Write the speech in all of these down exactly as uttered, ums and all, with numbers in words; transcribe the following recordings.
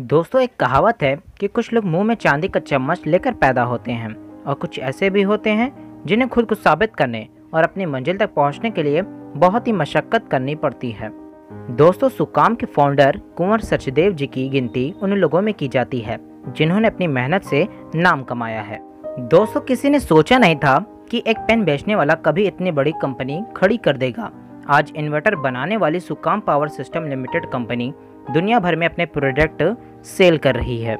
दोस्तों एक कहावत है कि कुछ लोग मुंह में चांदी का चम्मच लेकर पैदा होते हैं और कुछ ऐसे भी होते हैं जिन्हें खुद को साबित करने और अपनी मंजिल तक पहुंचने के लिए बहुत ही मशक्क़त करनी पड़ती है। दोस्तों सुकाम के फाउंडर कुंवर सचदेव जी की गिनती उन लोगों में की जाती है जिन्होंने अपनी मेहनत से नाम कमाया है। दोस्तों किसी ने सोचा नहीं था कि एक पेन बेचने वाला कभी इतनी बड़ी कंपनी खड़ी कर देगा। आज इन्वर्टर बनाने वाली Sukam power system limited company दुनिया भर में अपने प्रोडक्ट सेल कर रही है।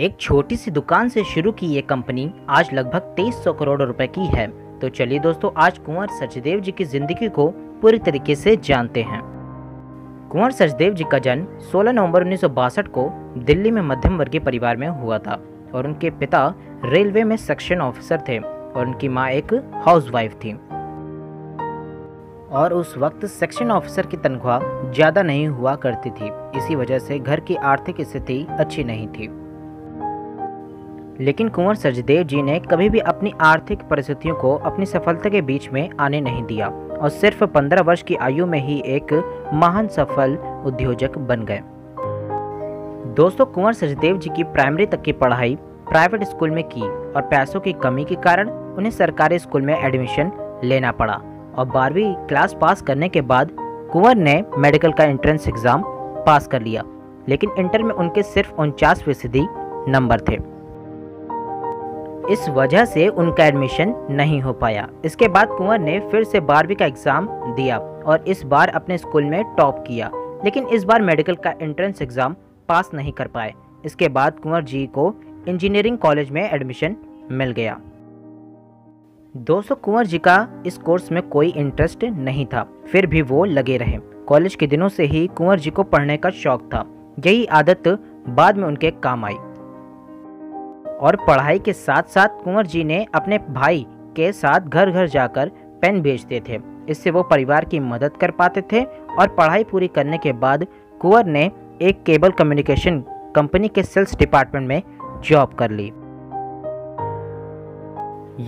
एक छोटी सी दुकान से शुरू की ये कंपनी आज लगभग तेईस सौ करोड़ रुपए की है। तो चलिए दोस्तों आज कुंवर सचदेव जी की जिंदगी को पूरी तरीके से जानते हैं। कुंवर सचदेव जी का जन्म सोलह नवंबर उन्नीस सौ बासठ को दिल्ली में मध्यम वर्गीय परिवार में हुआ था और उनके पिता रेलवे में सेक्शन ऑफिसर थे और उनकी माँ एक हाउसवाइफ थी और उस वक्त सेक्शन ऑफिसर की तनख्वाह ज़्यादा नहीं हुआ करती थी। इसी वजह से घर की आर्थिक स्थिति अच्छी नहीं थी, लेकिन कुंवर सचदेव जी ने कभी भी अपनी आर्थिक परिस्थितियों को अपनी सफलता के बीच में आने नहीं दिया और सिर्फ पंद्रह वर्ष की आयु में ही एक महान सफल उद्योजक बन गए। दोस्तों कुंवर सचदेव जी की प्राइमरी तक की पढ़ाई प्राइवेट स्कूल में की और पैसों की कमी के कारण उन्हें सरकारी स्कूल में एडमिशन लेना पड़ा और बारहवीं क्लास पास करने के बाद कुंवर ने मेडिकल का एंट्रेंस एग्ज़ाम पास कर लिया, लेकिन इंटर में उनके सिर्फ उनचास फीसदी नंबर थे। इस वजह से उनका एडमिशन नहीं हो पाया। इसके बाद कुंवर ने फिर से बारहवीं का एग्ज़ाम दिया और इस बार अपने स्कूल में टॉप किया, लेकिन इस बार मेडिकल का एंट्रेंस एग्ज़ाम पास नहीं कर पाए। इसके बाद कुंवर जी को इंजीनियरिंग कॉलेज में एडमिशन मिल गया। दोस्तों कुंवर जी का इस कोर्स में कोई इंटरेस्ट नहीं था, फिर भी वो लगे रहे। कॉलेज के दिनों से ही कुंवर जी को पढ़ने का शौक था। यही आदत बाद में उनके काम आई और पढ़ाई के साथ साथ कुंवर जी ने अपने भाई के साथ घर घर जाकर पेन बेचते थे। इससे वो परिवार की मदद कर पाते थे और पढ़ाई पूरी करने के बाद कुंवर ने एक केबल कम्युनिकेशन कंपनी के सेल्स डिपार्टमेंट में जॉब कर ली।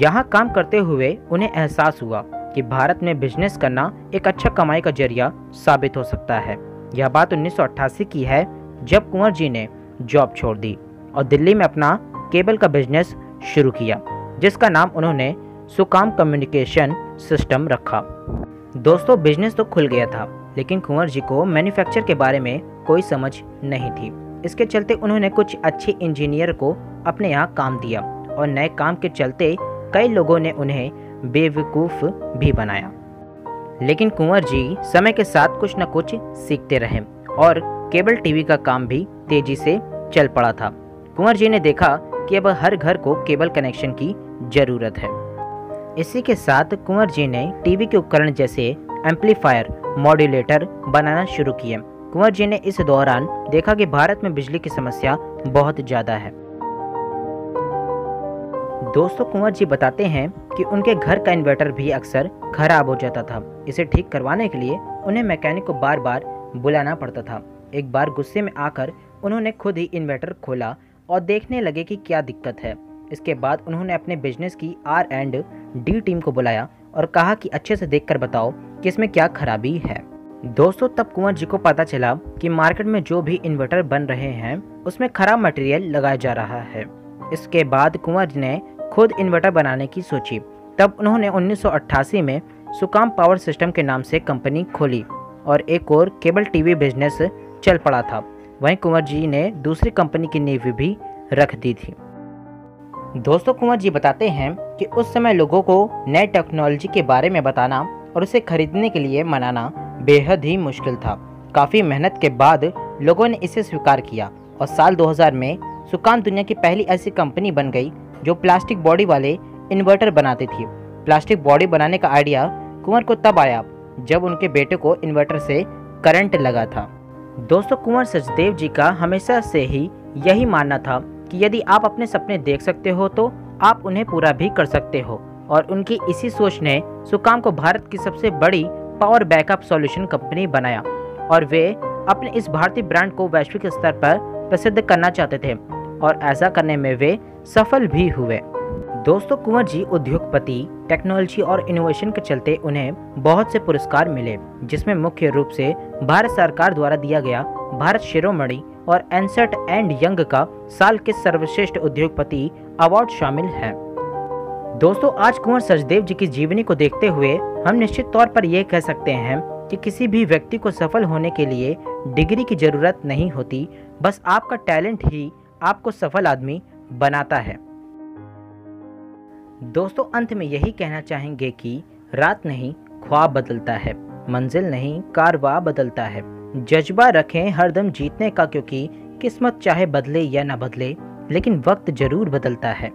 यहाँ काम करते हुए उन्हें एहसास हुआ कि भारत में बिजनेस करना एक अच्छा कमाई का जरिया साबित हो सकता है। यह बात उन्नीस सौ अट्ठासी की है जब कुंवर जी ने जॉब छोड़ दी और दिल्ली में अपना केबल का बिजनेस शुरू किया, जिसका नाम उन्होंने सुकाम कम्युनिकेशन सिस्टम रखा। दोस्तों बिजनेस तो खुल गया था, लेकिन कुंवर जी को मैन्युफैक्चर के बारे में कोई समझ नहीं थी। इसके चलते उन्होंने कुछ अच्छे इंजीनियर को अपने यहाँ काम दिया और नए काम के चलते कई लोगों ने उन्हें बेवकूफ़ भी बनाया, लेकिन कुंवर जी समय के साथ कुछ न कुछ सीखते रहे और केबल टीवी का काम भी तेज़ी से चल पड़ा था। कुंवर जी ने देखा कि अब हर घर को केबल कनेक्शन की ज़रूरत है। इसी के साथ कुंवर जी ने टीवी के उपकरण जैसे एम्पलीफायर, मॉड्यूलेटर बनाना शुरू किए। कुंवर जी ने इस दौरान देखा कि भारत में बिजली की समस्या बहुत ज़्यादा है। दोस्तों कुंवर जी बताते हैं कि उनके घर का इन्वर्टर भी अक्सर खराब हो जाता था। इसे ठीक करवाने के लिए उन्हें मैकेनिक को बार बार बुलाना पड़ता था। एक बार गुस्से में आकर उन्होंने खुद ही इन्वर्टर खोला और देखने लगे कि क्या दिक्कत है। इसके बाद उन्होंने अपने बिजनेस की आर एंड डी टीम को बुलाया और कहा कि अच्छे से देख कर बताओ कि इसमें क्या खराबी है। दोस्तों तब कुंवर जी को पता चला कि मार्केट में जो भी इन्वर्टर बन रहे हैं उसमें खराब मटेरियल लगाया जा रहा है। इसके बाद कुंवर ने खुद इन्वर्टर बनाने की सोची। तब उन्होंने उन्नीस सौ अट्ठासी में सुकाम पावर सिस्टम के नाम से कंपनी खोली और एक और केबल टीवी बिजनेस चल पड़ा था। वहीं कुंवर जी ने दूसरी कंपनी की नींव भी रख दी थी। दोस्तों कुंवर जी बताते हैं कि उस समय लोगों को नए टेक्नोलॉजी के बारे में बताना और उसे खरीदने के लिए मनाना बेहद ही मुश्किल था। काफ़ी मेहनत के बाद लोगों ने इसे स्वीकार किया और साल दो हज़ार में सुकाम दुनिया की पहली ऐसी कंपनी बन गई जो प्लास्टिक बॉडी वाले इन्वर्टर बनाती थी। प्लास्टिक बॉडी बनाने का आइडिया कुंवर को तब आया जब उनके बेटे को इन्वर्टर से करंट लगा था। दोस्तों कुंवर सचदेव जी का हमेशा से ही यही मानना था कि यदि आप अपने सपने देख सकते हो तो आप उन्हें पूरा भी कर सकते हो और उनकी इसी सोच ने सुकाम को भारत की सबसे बड़ी पावर बैकअप सॉल्यूशन कंपनी बनाया और वे अपने इस भारतीय ब्रांड को वैश्विक स्तर पर प्रसिद्ध करना चाहते थे और ऐसा करने में वे सफल भी हुए। दोस्तों कुंवर जी उद्योगपति, टेक्नोलॉजी और इनोवेशन के चलते उन्हें बहुत से पुरस्कार मिले, जिसमें मुख्य रूप से भारत सरकार द्वारा दिया गया भारत शिरोमणि और एनसर्ट एंड यंग का साल के सर्वश्रेष्ठ उद्योगपति अवार्ड शामिल है। दोस्तों, आज कुंवर सचदेव जी की जीवनी को देखते हुए हम निश्चित तौर पर यह कह सकते हैं कि किसी भी व्यक्ति को सफल होने के लिए डिग्री की जरूरत नहीं होती, बस आपका टैलेंट ही आपको सफल आदमी बनाता है। दोस्तों, अंत में यही कहना चाहेंगे कि रात नहीं ख्वाब बदलता है, मंजिल नहीं कारवा बदलता है। जज्बा रखें हरदम जीतने का, क्योंकि किस्मत चाहे बदले या ना बदले, लेकिन वक्त जरूर बदलता है।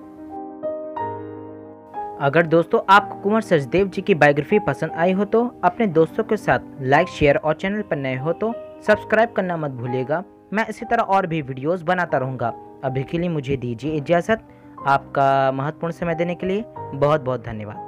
अगर दोस्तों आपको कुंवर सचदेव जी की बायोग्राफी पसंद आई हो तो अपने दोस्तों के साथ लाइक शेयर, और चैनल पर नए हो तो सब्सक्राइब करना मत भूलिएगा। मैं इसी तरह और भी वीडियोस बनाता रहूँगा। अभी के लिए मुझे दीजिए इजाज़त। आपका महत्वपूर्ण समय देने के लिए बहुत बहुत धन्यवाद।